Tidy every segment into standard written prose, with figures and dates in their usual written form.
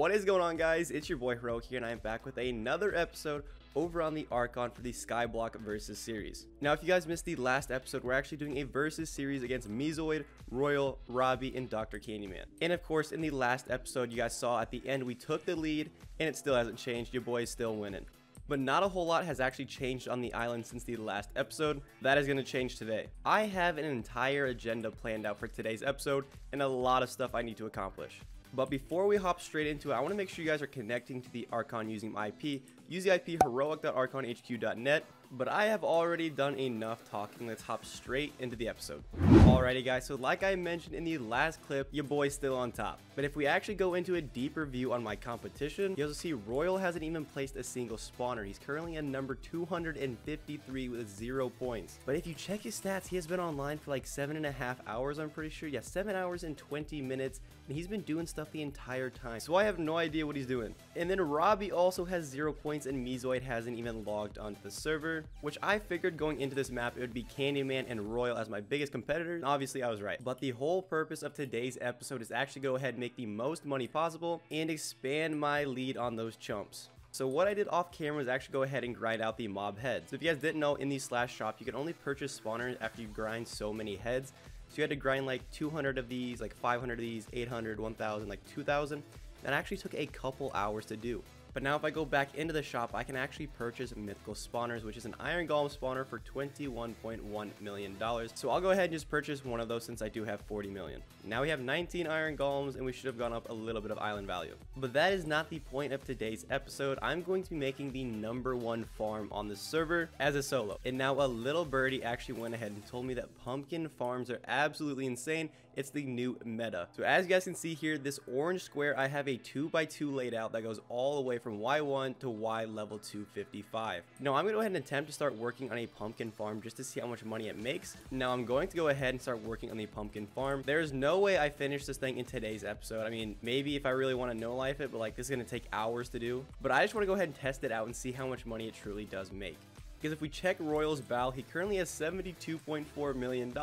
What is going on, guys? It's your boy Heroic here, and I'm back with another episode over on the Archon for the Skyblock versus series. Now, if you guys missed the last episode, we're actually doing a versus series against Meezoid, Royal, Robbie, and Dr. Candyman. And of course, in the last episode, you guys saw at the end we took the lead, and it still hasn't changed. Your boy is still winning. But not a whole lot has actually changed on the island since the last episode. That is going to change today. I have an entire agenda planned out for today's episode and a lot of stuff I need to accomplish. But before we hop straight into it, I want to make sure you guys are connecting to the Archon using my IP. Use the IP heroic.archonhq.net. But I have already done enough talking. Let's hop straight into the episode. Alrighty guys, so like I mentioned in the last clip, your boy's still on top. But if we actually go into a deeper view on my competition, you'll see Royal hasn't even placed a single spawner. He's currently at number 253 with 0 points. But if you check his stats, he has been online for like 7.5 hours, I'm pretty sure. Yeah, 7 hours and 20 minutes, and he's been doing stuff the entire time. So I have no idea what he's doing. And then Robbie also has 0 points, and Meezoid hasn't even logged onto the server, which I figured going into this map, it would be Candyman and Royal as my biggest competitors. Obviously I was right, but the whole purpose of today's episode is actually go ahead and make the most money possible and expand my lead on those chumps. So what I did off camera was actually go ahead and grind out the mob heads. So if you guys didn't know, in the slash shop you can only purchase spawners after you grind so many heads, so you had to grind like 200 of these, like 500 of these, 800, 1000, like 2000. That actually took a couple hours to do. But now if I go back into the shop, I can actually purchase mythical spawners, which is an iron golem spawner for $21.1 million. So I'll go ahead and just purchase one of those since I do have 40 million. Now we have 19 iron golems, and we should have gone up a little bit of island value. But that is not the point of today's episode. I'm going to be making the #1 farm on the server as a solo. And now a little birdie actually went ahead and told me that pumpkin farms are absolutely insane. It's the new meta. So as you guys can see here, this orange square, I have a 2x2 laid out that goes all the way from Y1 to Y level 255. Now I'm going to go ahead and attempt to start working on a pumpkin farm just to see how much money it makes. Now I'm going to go ahead and start working on the pumpkin farm. There is no way I finish this thing in today's episode. I mean, maybe if I really want to no life it, but like this is going to take hours to do. But I just want to go ahead and test it out and see how much money it truly does make. Because if we check Royal's bow, he currently has $72.4 million,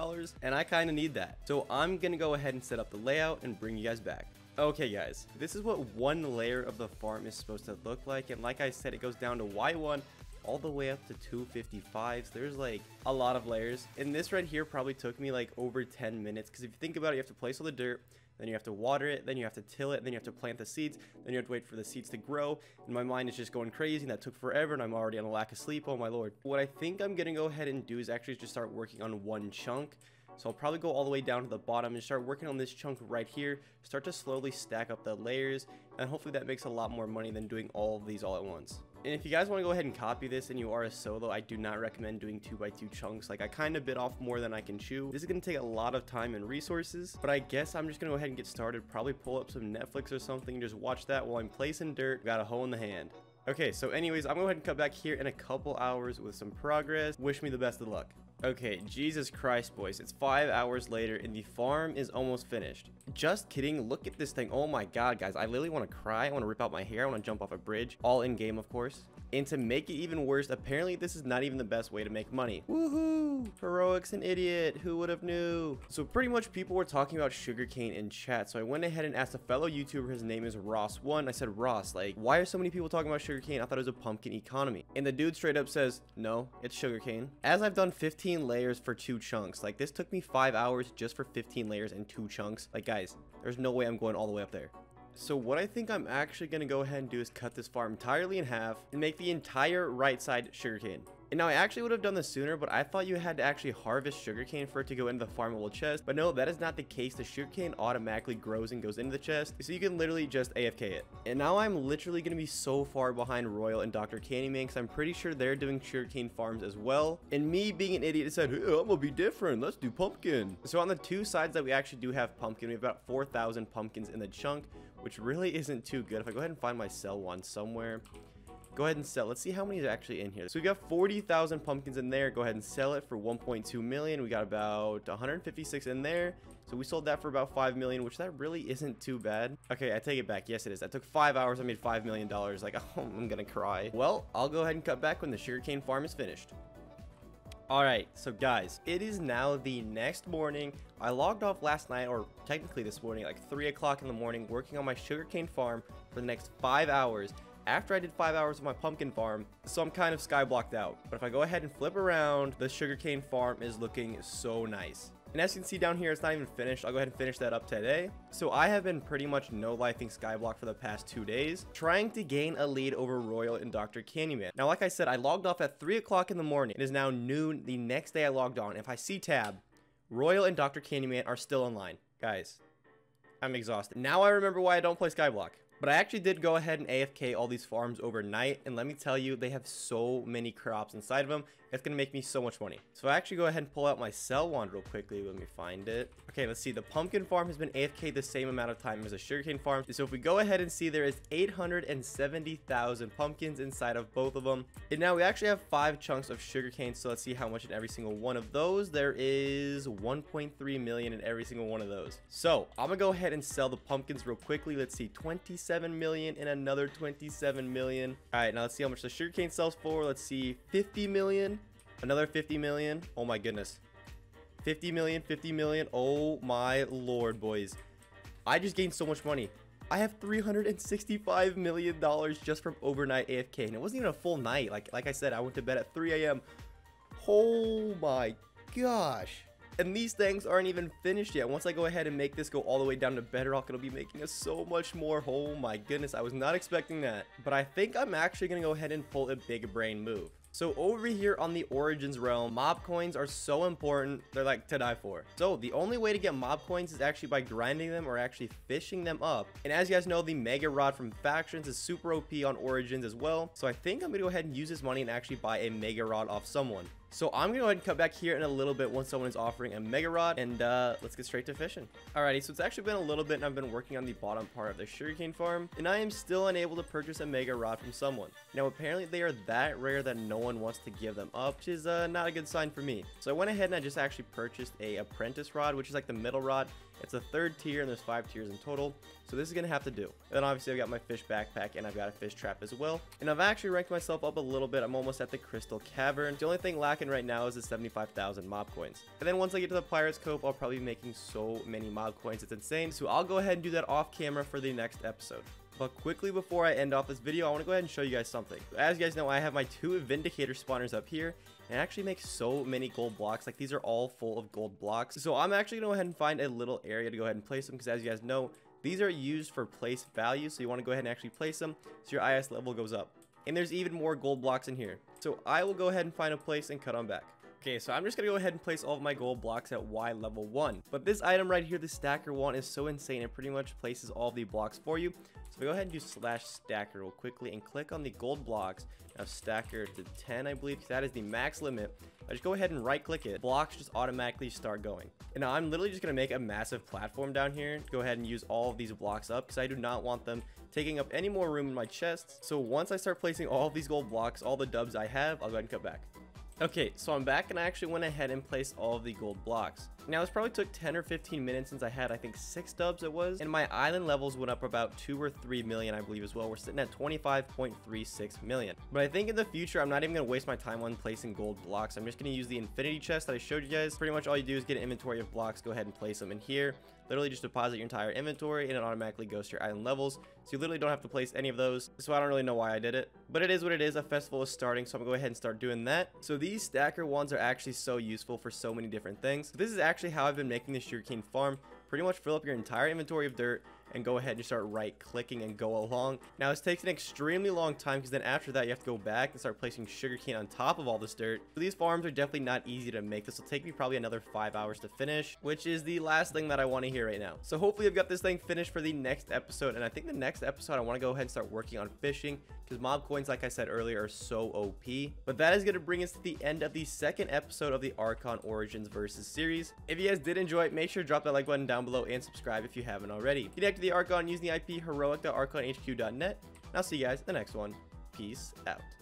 and I kind of need that. So I'm going to go ahead and set up the layout and bring you guys back. Okay guys, this is what one layer of the farm is supposed to look like, and like I said, it goes down to Y1 all the way up to 255, so there's like a lot of layers. And this right here probably took me like over 10 minutes, because if you think about it, you have to place all the dirt, then you have to water it, then you have to till it, then you have to plant the seeds, then you have to wait for the seeds to grow. And my mind is just going crazy, and that took forever, and I'm already on a lack of sleep. Oh my lord. What I think I'm gonna go ahead and do is actually just start working on one chunk. So I'll probably go all the way down to the bottom and start working on this chunk right here, start to slowly stack up the layers, and hopefully that makes a lot more money than doing all of these all at once. And if you guys want to go ahead and copy this and you are a solo, I do not recommend doing 2x2 chunks. Like I kind of bit off more than I can chew. This is going to take a lot of time and resources, but I guess I'm just going to go ahead and get started. Probably pull up some Netflix or something, just watch that while I'm placing dirt. Got a hoe in the hand. Okay, so anyways, I'm going to go ahead and cut back here in a couple hours with some progress. Wish me the best of luck. Okay, Jesus Christ, boys, it's 5 hours later and the farm is almost finished. Just kidding, look at this thing. Oh my god, guys, I literally want to cry. I want to rip out my hair. I want to jump off a bridge. All in game, of course. And to make it even worse, apparently this is not even the best way to make money. Woohoo! Heroic's an idiot. Who would have knew? So pretty much people were talking about sugarcane in chat, so I went ahead and asked a fellow YouTuber, his name is Ross1. I said, Ross, like, why are so many people talking about sugarcane? I thought it was a pumpkin economy. And the dude straight up says, no, it's sugarcane. As I've done 15 layers for 2 chunks. Like this took me 5 hours just for 15 layers and 2 chunks. Like guys, there's no way I'm going all the way up there. So what I think I'm actually going to go ahead and do is cut this farm entirely in half and make the entire right side sugarcane. And now I actually would have done this sooner, but I thought you had to actually harvest sugarcane for it to go into the farmable chest. But no, that is not the case. The sugarcane automatically grows and goes into the chest, so you can literally just AFK it. And now I'm literally going to be so far behind Royal and Dr. Candyman, because I'm pretty sure they're doing sugarcane farms as well. And me being an idiot said, hey, I'm going to be different. Let's do pumpkin. So on the 2 sides that we actually do have pumpkin, we have about 4,000 pumpkins in the chunk, which really isn't too good. If I go ahead and find my sell one somewhere... Go ahead and sell. Let's see how many is actually in here. So we got 40,000 pumpkins in there. Go ahead and sell it for 1.2 million. We got about 156 in there. So we sold that for about 5 million, which that really isn't too bad. Okay, I take it back. Yes, it is. That took 5 hours. I made $5 million. Like, oh, I'm going to cry. Well, I'll go ahead and cut back when the sugarcane farm is finished. Alright, so guys, it is now the next morning. I logged off last night, or technically this morning, like 3 o'clock in the morning, working on my sugarcane farm for the next 5 hours. After I did 5 hours of my pumpkin farm, so I'm kind of skyblocked out. But if I go ahead and flip around, the sugarcane farm is looking so nice. And as you can see down here, it's not even finished. I'll go ahead and finish that up today. So I have been pretty much no-lifing Skyblock for the past 2 days, trying to gain a lead over Royal and Dr. Candyman. Now, like I said, I logged off at 3 o'clock in the morning. It is now noon the next day I logged on. If I see tab, Royal and Dr. Candyman are still online. Guys, I'm exhausted. Now I remember why I don't play Skyblock. But I actually did go ahead and AFK all these farms overnight, and let me tell you, they have so many crops inside of them, it's going to make me so much money. So I actually go ahead and pull out my stacker wand real quickly, let me find it. Okay, let's see, the pumpkin farm has been AFK the same amount of time as the sugarcane farm, so if we go ahead and see, there is 870,000 pumpkins inside of both of them. And now we actually have 5 chunks of sugarcane, so let's see how much in every single one of those. There is 1.3 million in every single one of those. So I'm going to go ahead and sell the pumpkins real quickly. Let's see, 27 million and another 27 million. All right, now let's see how much the sugarcane sells for. Let's see, 50 million, another 50 million. Oh my goodness, 50 million, 50 million. Oh my lord, boys, I just gained so much money. I have $365 million just from overnight AFK, and it wasn't even a full night. Like I said, I went to bed at 3 a.m. Oh my gosh. And these things aren't even finished yet. Once I go ahead and make this go all the way down to bedrock, it'll be making us so much more. Oh my goodness, I was not expecting that. But I think I'm actually going to go ahead and pull a big brain move. So over here on the Origins realm, mob coins are so important. They're like to die for. So the only way to get mob coins is actually by grinding them or actually fishing them up. And as you guys know, the Mega Rod from Factions is super OP on Origins as well. So I think I'm going to go ahead and use this money and actually buy a Mega Rod off someone. So I'm going to go ahead and cut back here in a little bit once someone is offering a Mega Rod, and let's get straight to fishing. Alrighty, so it's actually been a little bit, and I've been working on the bottom part of the sugarcane farm, and I am still unable to purchase a Mega Rod from someone. Now, apparently they are that rare that no one wants to give them up, which is not a good sign for me. So I went ahead and I just actually purchased a apprentice rod, which is like the middle rod. It's a 3rd tier, and there's 5 tiers in total. So this is going to have to do. And then obviously I've got my fish backpack, and I've got a fish trap as well. And I've actually ranked myself up a little bit. I'm almost at the Crystal Cavern. The only thing lacking right now is the 75,000 mob coins. And then once I get to the Pirate's Cove, I'll probably be making so many mob coins. It's insane. So I'll go ahead and do that off camera for the next episode. But quickly before I end off this video, I want to go ahead and show you guys something. As you guys know, I have my 2 Vindicator spawners up here, and I actually make so many gold blocks. Like, these are all full of gold blocks. So I'm actually going to go ahead and find a little area to go ahead and place them, because as you guys know, these are used for place value. So you want to go ahead and actually place them so your IS level goes up. And there's even more gold blocks in here. So I will go ahead and find a place and cut on back. Okay, so I'm just going to go ahead and place all of my gold blocks at Y level 1. But this item right here, the stacker wand, is so insane. It pretty much places all the blocks for you. So we go ahead and do /stacker real quickly and click on the gold blocks. Now stacker to 10, I believe, because that is the max limit. I just go ahead and right click it. Blocks just automatically start going. And now I'm literally just going to make a massive platform down here. Go ahead and use all of these blocks up, because I do not want them taking up any more room in my chest. So once I start placing all of these gold blocks, all the dubs I have, I'll go ahead and cut back. Okay, so I'm back, and I actually went ahead and placed all of the gold blocks. Now, this probably took 10 or 15 minutes since I had, I think, 6 dubs it was. And my island levels went up about 2 or 3 million, I believe, as well. We're sitting at 25.36 million. But I think in the future, I'm not even going to waste my time on placing gold blocks. I'm just going to use the infinity chest that I showed you guys. Pretty much all you do is get an inventory of blocks, go ahead and place them in here. Literally just deposit your entire inventory, and it automatically goes to your island levels. So you literally don't have to place any of those. So I don't really know why I did it, but it is what it is. A festival is starting, so I'm gonna go ahead and start doing that. So these stacker wands are actually so useful for so many different things. This is actually how I've been making the sugarcane farm. Pretty much fill up your entire inventory of dirt and go ahead and start right clicking and go along. Now this takes an extremely long time, because then after that you have to go back and start placing sugarcane on top of all this dirt. So these farms are definitely not easy to make. This will take me probably another 5 hours to finish, which is the last thing that I want to hear right now. So hopefully I've got this thing finished for the next episode, and I think the next episode I want to go ahead and start working on fishing, because mob coins, like I said earlier, are so OP. But that is going to bring us to the end of the 2nd episode of the Archon Origins Versus series. If you guys did enjoy it, make sure to drop that like button down below and subscribe if you haven't already. Connect to the Archon using the IP heroic.archonhq.net, and I'll see you guys in the next one. Peace out.